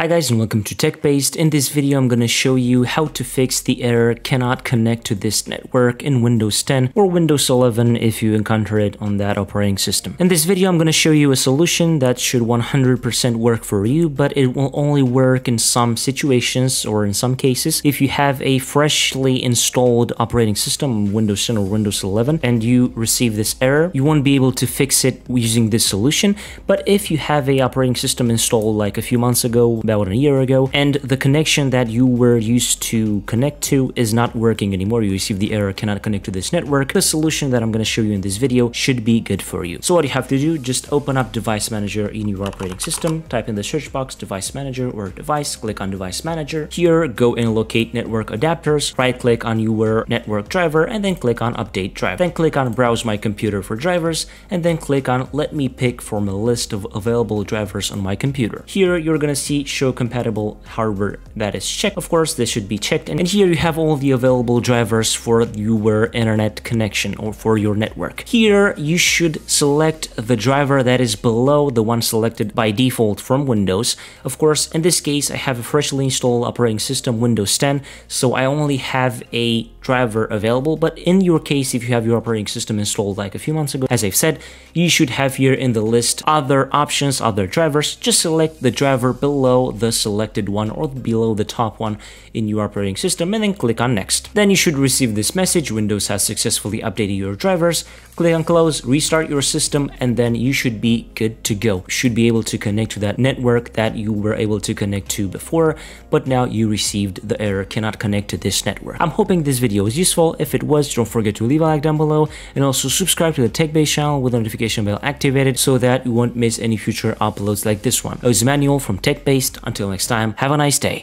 Hi guys and welcome to TechBased. In this video I'm going to show you how to fix the error cannot connect to this network in Windows 10 or Windows 11 if you encounter it on that operating system. In this video I'm going to show you a solution that should 100% work for you, but it will only work in some situations or in some cases if you have a freshly installed operating system, Windows 10 or Windows 11, and you receive this error. You won't be able to fix it using this solution, but if you have a operating system installed like a few months ago, about a year ago, and the connection that you were used to connect to is not working anymore, you receive the error cannot connect to this network, the solution that I'm going to show you in this video should be good for you. So what you have to do, just open up Device Manager in your operating system, type in the search box Device Manager or device, click on Device Manager. Here, go and locate network adapters, right click on your network driver and then click on Update Driver. Then click on Browse My Computer for Drivers and then click on Let me pick from a list of available drivers on my computer. Here, you're going to see Show compatible hardware, that is checked. Of course, this should be checked. And here you have all the available drivers for your internet connection or for your network. Here, you should select the driver that is below the one selected by default from Windows. Of course, in this case, I have a freshly installed operating system, Windows 10, so I only have a driver available. But in your case, if you have your operating system installed like a few months ago, as I've said, you should have here in the list other options, other drivers. Just select the driver below the selected one or below the top one in your operating system and then click on Next. Then you should receive this message, Windows has successfully updated your drivers. Click on Close, restart your system, and then you should be good to go. You should be able to connect to that network that you were able to connect to before, but now you received the error cannot connect to this network. I'm hoping this video was useful. If it was, don't forget to leave a like down below and also subscribe to the TechBased channel with the notification bell activated so that you won't miss any future uploads like this one. I was Emmanuel from TechBased. Until next time, have a nice day.